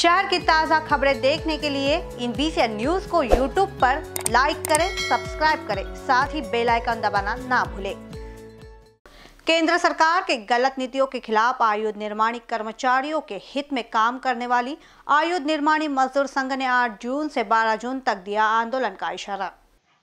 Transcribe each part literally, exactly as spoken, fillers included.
शहर की ताज़ा खबरें देखने के लिए इन बीसीएन न्यूज को यूट्यूब पर लाइक करें, सब्सक्राइब करें, साथ ही बेल आइकन दबाना ना भूलें। केंद्र सरकार के गलत नीतियों के खिलाफ आयुध निर्माणी कर्मचारियों के हित में काम करने वाली आयुध निर्माणी मजदूर संघ ने आठ जून से बारह जून तक दिया आंदोलन का इशारा।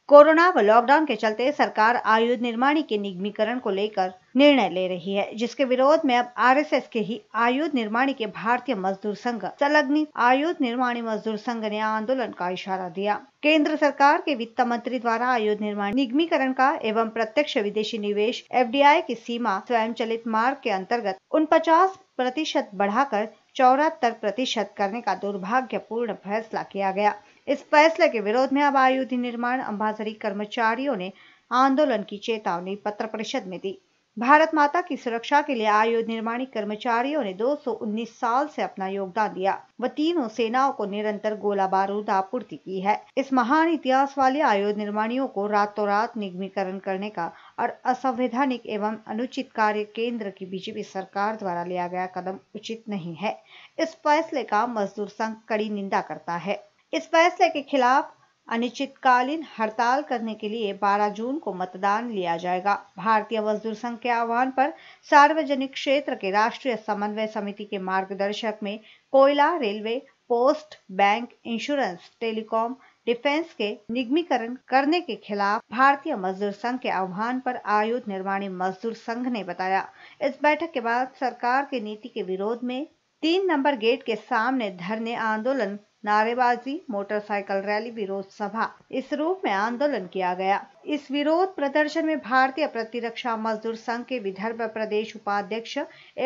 कोरोना व लॉकडाउन के चलते सरकार आयुध निर्माणी के निगमीकरण को लेकर निर्णय ले रही है, जिसके विरोध में अब आर एस एस के ही आयुध निर्माणी के भारतीय मजदूर संघ संलग्न आयुध निर्माणी मजदूर संघ ने आंदोलन का इशारा दिया। केंद्र सरकार के वित्त मंत्री द्वारा आयुध निर्माण निगमीकरण का एवं प्रत्यक्ष विदेशी निवेश एफ डी आई की सीमा स्वयं चलित मार्ग के अंतर्गत उनपचास प्रतिशत बढ़ाकर चौहत्तर प्रतिशत करने का दुर्भाग्यपूर्ण फैसला किया गया। इस फैसले के विरोध में अब आयुध निर्माण अंबासरी कर्मचारियों ने आंदोलन की चेतावनी पत्र परिषद में दी। भारत माता की सुरक्षा के लिए आयुध निर्माणी कर्मचारियों ने दो सौ उन्नीस साल से अपना योगदान दिया व तीनों सेनाओं को निरंतर गोला बारूद आपूर्ति की है। इस महान इतिहास वाले आयुध निर्माणियों को रातों रात निगमीकरण करने का और असंवैधानिक एवं अनुचित कार्य केंद्र की बीजेपी सरकार द्वारा लिया गया कदम उचित नहीं है। इस फैसले का मजदूर संघ कड़ी निंदा करता है। इस फैसले के खिलाफ अनिश्चितकालीन हड़ताल करने के लिए बारह जून को मतदान लिया जाएगा। भारतीय मजदूर संघ के आह्वान पर सार्वजनिक क्षेत्र के राष्ट्रीय समन्वय समिति के मार्गदर्शक में कोयला, railway, post, bank, insurance, telecom, defence के निगमीकरण करने के खिलाफ भारतीय मजदूर संघ के आह्वान पर आयुध निर्माणी मजदूर संघ ने बताया। इस बैठक के बाद सरकार की नीति के विरोध में तीन नंबर गेट के सामने धरने, आंदोलन, नारेबाजी, मोटरसाइकिल रैली, विरोध सभा इस रूप में आंदोलन किया गया। इस विरोध प्रदर्शन में भारतीय प्रतिरक्षा मजदूर संघ के विदर्भ प्रदेश उपाध्यक्ष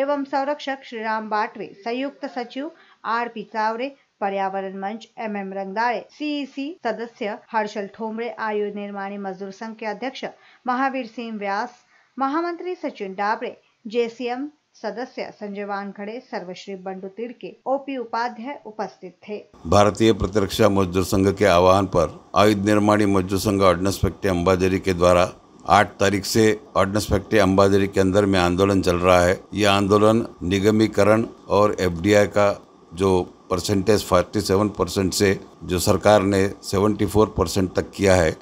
एवं संरक्षक श्री राम बाटवे, संयुक्त सचिव आर पी चावरे, पर्यावरण मंच एम एम रंगाड़े, सी ई सी सदस्य हर्षल ठोमे, आयुध निर्माणी मजदूर संघ के अध्यक्ष महावीर सिंह व्यास, महामंत्री सचिन डाबड़े, जे सी एम सदस्य संजय वाहन खड़े, सर्वश्री बंडू तिड़के, ओपी उपाध्याय उपस्थित थे। भारतीय प्रतिरक्षा मजदूर संघ के आह्वान पर आयुध निर्माणी मजदूर संघ ऑर्डनेंस फैक्ट्री अंबाझरी के द्वारा आठ तारीख से ऑर्डनेंस फैक्ट्री अंबाझरी के अंदर में आंदोलन चल रहा है। यह आंदोलन निगमीकरण और एफ डी आई का जो परसेंटेज सैंतालीस परसेंट से जो सरकार ने चौहत्तर परसेंट तक किया है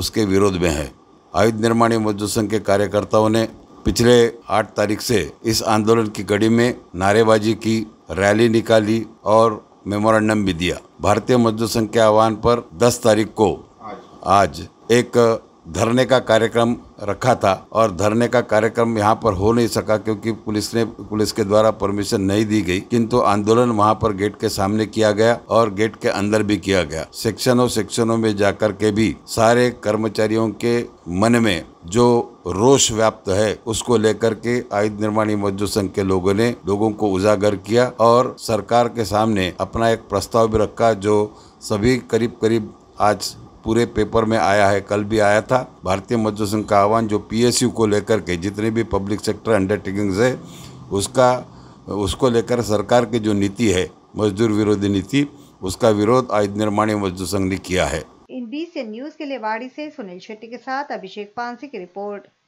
उसके विरोध में है। आयुध निर्माणी मजदूर संघ के कार्यकर्ताओं ने पिछले आठ तारीख से इस आंदोलन की कड़ी में नारेबाजी की, रैली निकाली और मेमोरेंडम भी दिया। भारतीय मजदूर संघ के आह्वान पर दस तारीख को आज एक धरने का कार्यक्रम रखा था और धरने का कार्यक्रम यहां पर हो नहीं सका क्योंकि पुलिस ने पुलिस के द्वारा परमिशन नहीं दी गई, किंतु आंदोलन वहां पर गेट के सामने किया गया और गेट के अंदर भी किया गया। सेक्शनों सेक्शनों में जाकर के भी सारे कर्मचारियों के मन में जो रोष व्याप्त है उसको लेकर के आयुध निर्माणी मजदूर संघ के लोगों ने लोगों को उजागर किया और सरकार के सामने अपना एक प्रस्ताव भी रखा जो सभी करीब करीब आज पूरे पेपर में आया है, कल भी आया था। भारतीय मजदूर संघ का आह्वान जो पी एस यू को लेकर के जितने भी पब्लिक सेक्टर अंडरटेकिंग्स है उसका उसको लेकर सरकार की जो नीति है मजदूर विरोधी नीति, उसका विरोध आयुध निर्माणी मजदूर संघ ने किया है। इन बीसीएन न्यूज के लिए वाड़ी से सुनील शेट्टी के साथ अभिषेक पांडे की रिपोर्ट।